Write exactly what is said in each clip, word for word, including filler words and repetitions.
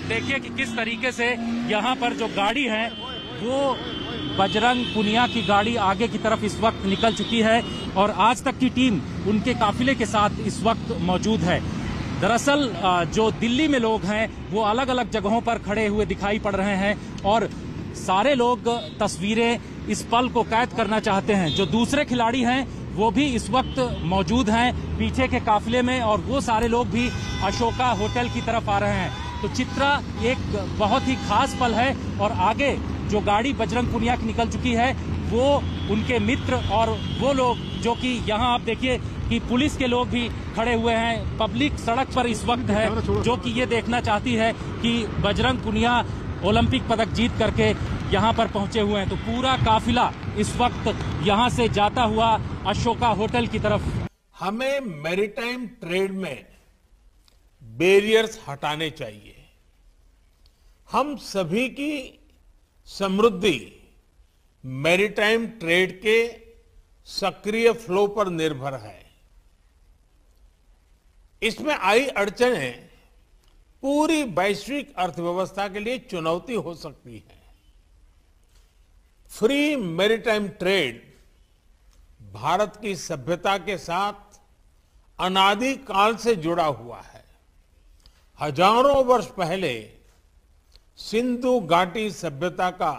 आप देखिए कि किस तरीके से यहाँ पर जो गाड़ी है वो बजरंग पुनिया की गाड़ी आगे की तरफ इस वक्त निकल चुकी है और आज तक की टीम उनके काफिले के साथ इस वक्त मौजूद है। दरअसल जो दिल्ली में लोग हैं वो अलग अलग जगहों पर खड़े हुए दिखाई पड़ रहे हैं और सारे लोग तस्वीरें इस पल को कैद करना चाहते हैं। जो दूसरे खिलाड़ी हैं वो भी इस वक्त मौजूद हैं पीछे के काफिले में और वो सारे लोग भी अशोका होटल की तरफ आ रहे हैं। तो चित्रा एक बहुत ही खास पल है और आगे जो गाड़ी बजरंग पुनिया की निकल चुकी है वो उनके मित्र और वो लोग जो कि यहाँ आप देखिए कि पुलिस के लोग भी खड़े हुए हैं। पब्लिक सड़क पर इस वक्त है जो कि ये देखना चाहती है कि बजरंग पुनिया ओलंपिक पदक जीत करके यहाँ पर पहुंचे हुए हैं। तो पूरा काफिला इस वक्त यहाँ से जाता हुआ अशोका होटल की तरफ। हमें मैरीटाइम ट्रेड में बैरियर्स हटाने चाहिए। हम सभी की समृद्धि मैरीटाइम ट्रेड के सक्रिय फ्लो पर निर्भर है। इसमें आई अड़चनें पूरी वैश्विक अर्थव्यवस्था के लिए चुनौती हो सकती है। फ्री मैरीटाइम ट्रेड भारत की सभ्यता के साथ अनादि काल से जुड़ा हुआ है। हजारों वर्ष पहले सिंधु घाटी सभ्यता का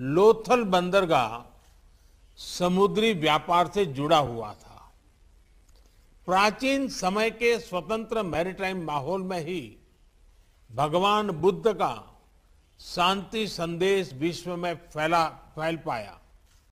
लोथल बंदरगाह समुद्री व्यापार से जुड़ा हुआ था। प्राचीन समय के स्वतंत्र मैरीटाइम माहौल में ही भगवान बुद्ध का शांति संदेश विश्व में फैला फैल पाया।